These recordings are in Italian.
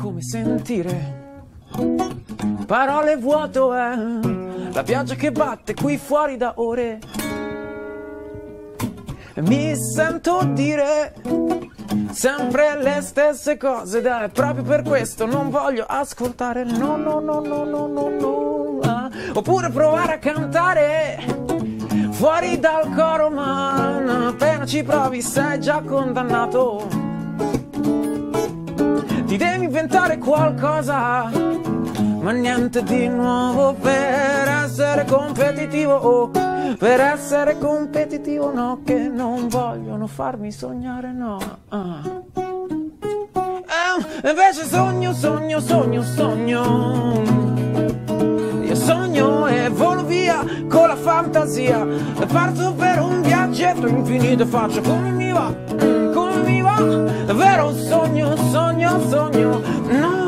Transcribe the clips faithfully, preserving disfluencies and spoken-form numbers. come sentire parole vuoto è eh? La pioggia che batte qui fuori da ore. Mi sento dire sempre le stesse cose, dai, proprio per questo non voglio ascoltare. No, no, no, no, no, no, no. Ah. Oppure provare a cantare fuori dal coro, ma appena ci provi sei già condannato. Ti devi inventare qualcosa, ma niente di nuovo per essere competitivo. Oh, per essere competitivo, no, che non vogliono farmi sognare, no. Ah. Eh, invece sogno, sogno, sogno, sogno. Io sogno e volo via con la fantasia, e parto per un viaggetto infinito e faccio come mi va, come mi va, davvero sogno, sogno, sogno, no.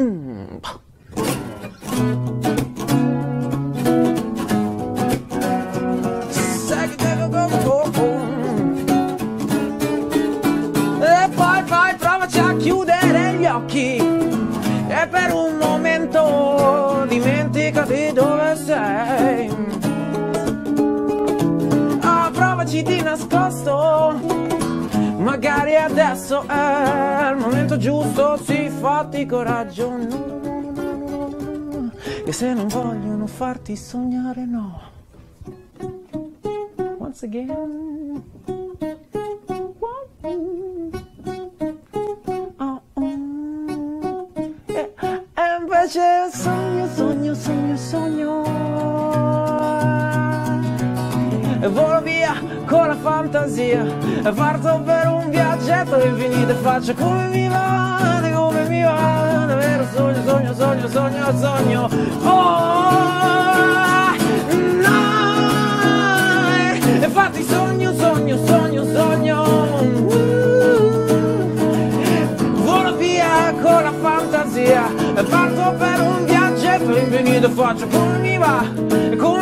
Mm. Sai che devo comprare, e poi poi provaci a chiudere gli occhi. E per un momento dimenticati dove sei. Ah, provaci di nascosto, magari adesso è il momento giusto, sì, fatti coraggio. E se non vogliono farti sognare, no. Once again. Invece sogno, sogno, sogno, sogno. E volo via con la fantasia, e parto per un viaggetto infinito e faccio come mi va, come mi va, davvero sogno, sogno, sogno, sogno, sogno. Oh, no! E fatti sogno, sogno, sogno, sogno. Uh, volo via con la fantasia, e parto per un viaggetto infinito, faccio come mi va, come